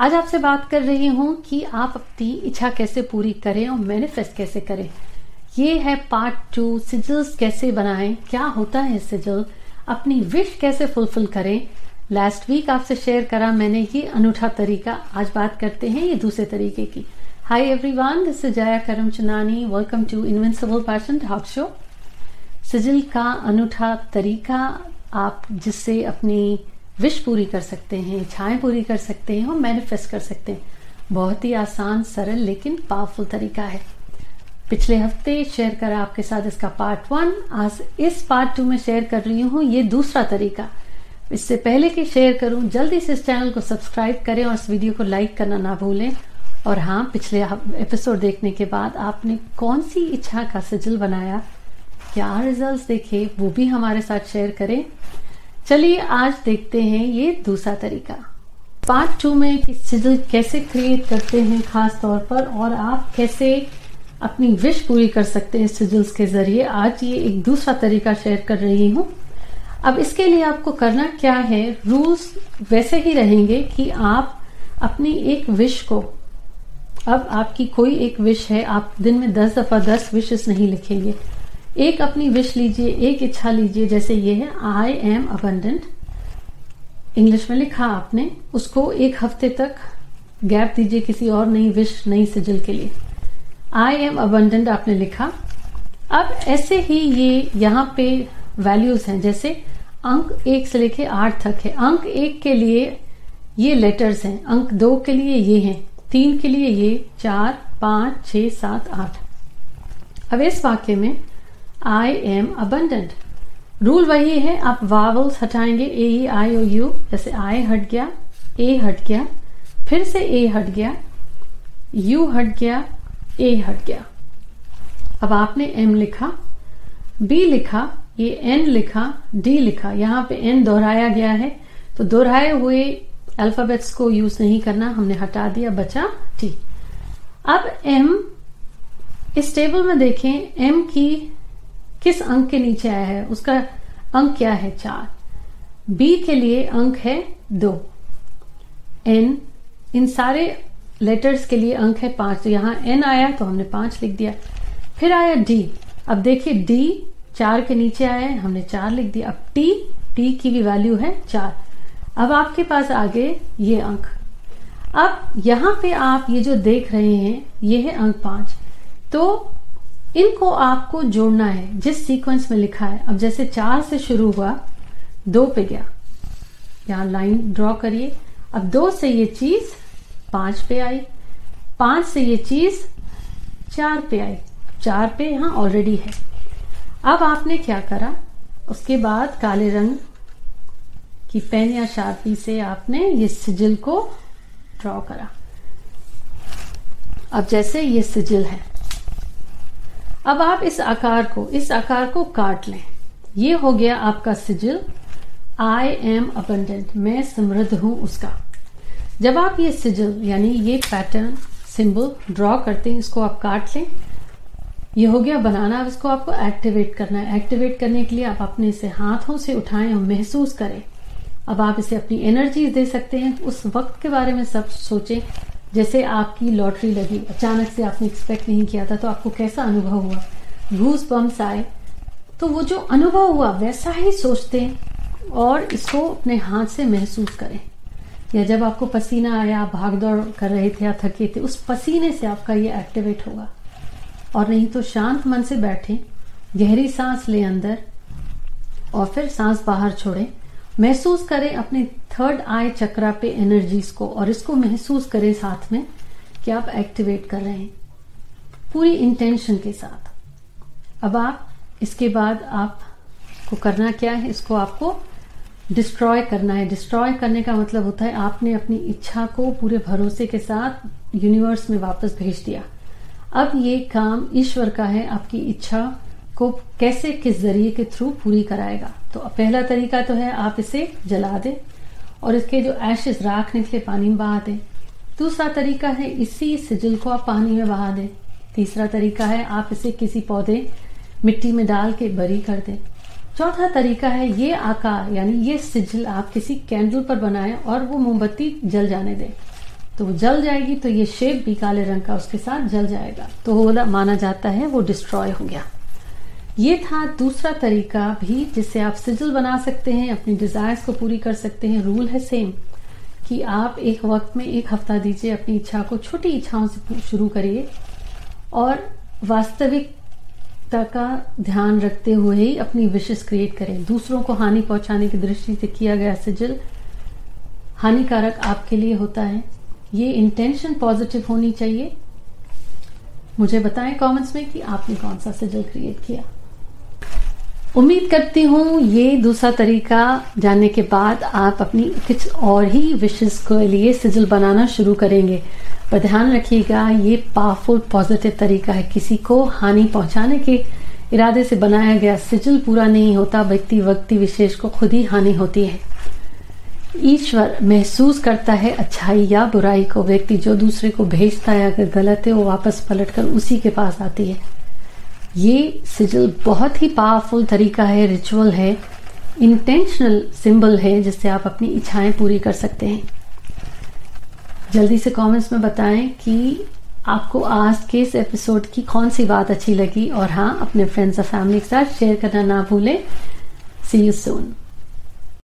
आज आपसे बात कर रही हूं कि आप अपनी इच्छा कैसे पूरी करें और मैनिफेस्ट कैसे करें। ये है पार्ट 2, सिजल्स कैसे बनाएं, क्या होता है सिजल, अपनी विश कैसे फुलफिल करें। लास्ट वीक आपसे शेयर करा मैंने ये अनूठा तरीका, आज बात करते हैं ये दूसरे तरीके की। Hi everyone, this is Jaya Karmchandani, welcome to invincible passion talk show. Sizzle का अनूठा तरीका आप जिससे अपनी विश पूरी कर सकते हैं, इच्छाएं पूरी कर सकते हैं और मैनिफेस्ट कर सकते हैं। बहुत ही आसान, सरल लेकिन पावरफुल तरीका है। पिछले हफ्ते शेयर करा आपके साथ इसका पार्ट 1, आज इस पार्ट 2 में शेयर कर रही हूँ ये दूसरा तरीका। इससे पहले कि शेयर करूँ, जल्दी से इस चैनल को सब्सक्राइब करें और इस वीडियो को लाइक करना ना भूलें। और हाँ, पिछले एपिसोड देखने के बाद आपने कौन सी इच्छा का सिजिल बनाया, क्या रिजल्ट देखे, वो भी हमारे साथ शेयर करें। चलिए आज देखते हैं ये दूसरा तरीका, पार्ट 2 में, कि सिजल कैसे क्रिएट करते हैं खास तौर पर और आप कैसे अपनी विश पूरी कर सकते हैं सिजल्स के जरिए। आज ये एक दूसरा तरीका शेयर कर रही हूँ। अब इसके लिए आपको करना क्या है, रूल्स वैसे ही रहेंगे कि आप अपनी एक विश को, अब आपकी कोई एक विश है, आप दिन में 10 दफा 10 विशेस नहीं लिखेंगे, एक अपनी विश लीजिए, एक इच्छा लीजिए। जैसे ये है आई एम अबंडेंट, इंग्लिश में लिखा आपने, उसको 1 हफ्ते तक गैप दीजिए, किसी और नई विश, नई सिजिल के लिए। आई एम अबंडेंट आपने लिखा। अब ऐसे ही ये यहाँ पे वैल्यूज हैं, जैसे अंक 1 से लेके 8 तक है। अंक 1 के लिए ये लेटर्स हैं, अंक 2 के लिए ये हैं, 3 के लिए ये, 4, 5, 6, 7, 8। अब इस वाक्य में I am abundant, रूल वही है, आप वावल्स हटाएंगे, ए आई ओ यू। जैसे I हट गया, ए हट गया, फिर से ए हट गया, यू हट गया, ए हट गया। अब आपने M लिखा, B लिखा, ये N लिखा, D लिखा। यहाँ पे N दोहराया गया है, तो दोहराए हुए अल्फाबेट्स को यूज नहीं करना, हमने हटा दिया, बचा T। अब M इस टेबल में देखें, M की किस अंक के नीचे आया है, उसका अंक क्या है, 4। बी के लिए अंक है 2। एन, इन सारे लेटर्स के लिए अंक है 5, तो यहाँ एन आया तो हमने 5 लिख दिया। फिर आया डी, अब देखिए डी 4 के नीचे आया है, हमने 4 लिख दिया। अब टी, टी की भी वैल्यू है 4। अब आपके पास आगे ये अंक, अब यहाँ पे आप ये जो देख रहे हैं ये है अंक 5, तो इनको आपको जोड़ना है जिस सीक्वेंस में लिखा है। अब जैसे 4 से शुरू हुआ, 2 पे गया, यहाँ लाइन ड्रॉ करिए। अब 2 से ये चीज 5 पे आई, 5 से ये चीज 4 पे आई, 4 पे यहाँ ऑलरेडी है। अब आपने क्या करा, उसके बाद काले रंग की पेन या शार्पी से आपने ये सिजिल को ड्रॉ करा। अब जैसे ये सिजिल है, अब आप इस आकार को काट लें। ये हो गया आपका सिजिल, आई एम अबंडेंट, मैं समृद्ध हूं उसका। जब आप ये सिजिल यानी ये पैटर्न, सिंबल ड्रॉ करते हैं, इसको आप काट लें। ये हो गया बनाना। अब इसको आपको एक्टिवेट करना है। एक्टिवेट करने के लिए आप अपने इसे हाथों से उठाएं और महसूस करें। अब आप इसे अपनी एनर्जी दे सकते हैं। उस वक्त के बारे में सब सोचें जैसे आपकी लॉटरी लगी, अचानक से आपने एक्सपेक्ट नहीं किया था, तो आपको कैसा अनुभव हुआ, घूस बम्स आए, तो वो जो अनुभव हुआ वैसा ही सोचते हैं और इसको अपने हाथ से महसूस करें। या जब आपको पसीना आया, भाग दौड़ कर रहे थे या थके थे, उस पसीने से आपका ये एक्टिवेट होगा। और नहीं तो शांत मन से बैठें, गहरी सांस लें अंदर और फिर सांस बाहर छोड़ें। महसूस करें अपने 3rd आई चक्रा पे एनर्जीज को, और इसको महसूस करें साथ में कि आप एक्टिवेट कर रहे हैं पूरी इंटेंशन के साथ। अब आप इसके बाद आपको करना क्या है, इसको आपको डिस्ट्रॉय करना है। डिस्ट्रॉय करने का मतलब होता है आपने अपनी इच्छा को पूरे भरोसे के साथ यूनिवर्स में वापस भेज दिया। अब ये काम ईश्वर का है, आपकी इच्छा को कैसे, किस जरिए के थ्रू पूरी कराएगा। तो पहला तरीका तो है आप इसे जला दें और इसके जो एशेस, राख निकले, पानी में बहा दें। दूसरा तरीका है इसी सिजिल को आप पानी में बहा दें। तीसरा तरीका है आप इसे किसी पौधे, मिट्टी में डाल के बरी कर दें। चौथा तरीका है ये आकार यानी ये सिजिल आप किसी कैंडल पर बनाएं और वो मोमबत्ती जल जाने दें। तो वो जल जाएगी, तो ये शेप भी काले रंग का उसके साथ जल जाएगा, तो वो माना जाता है वो डिस्ट्रॉय हो गया। ये था दूसरा तरीका भी जिससे आप सिजल बना सकते हैं, अपनी डिजायर्स को पूरी कर सकते हैं। रूल है सेम कि आप एक वक्त में एक हफ्ता दीजिए अपनी इच्छा को, छोटी इच्छाओं से शुरू करिए और वास्तविकता का ध्यान रखते हुए ही अपनी विशेष क्रिएट करें। दूसरों को हानि पहुंचाने की दृष्टि से किया गया सिजल हानिकारक आपके लिए होता है। ये इंटेंशन पॉजिटिव होनी चाहिए। मुझे बताएं कमेंट्स में कि आपने कौन सा सिजल क्रिएट किया। उम्मीद करती हूँ ये दूसरा तरीका जानने के बाद आप अपनी कुछ और ही विशेष के लिए सिजल बनाना शुरू करेंगे। पर ध्यान रखिएगा, ये पावरफुल पॉजिटिव तरीका है। किसी को हानि पहुंचाने के इरादे से बनाया गया सिजल पूरा नहीं होता, व्यक्ति विशेष को खुद ही हानि होती है। ईश्वर महसूस करता है अच्छाई या बुराई को। व्यक्ति जो दूसरे को भेजता है अगर गलत है, वो वापस पलटकर उसी के पास आती है। ये सिजल बहुत ही पावरफुल तरीका है, रिचुअल है, इंटेंशनल सिंबल है जिससे आप अपनी इच्छाएं पूरी कर सकते हैं। जल्दी से कमेंट्स में बताएं कि आपको आज के इस एपिसोड की कौन सी बात अच्छी लगी, और हाँ, अपने फ्रेंड्स और फैमिली के साथ शेयर करना ना भूलें। See you soon.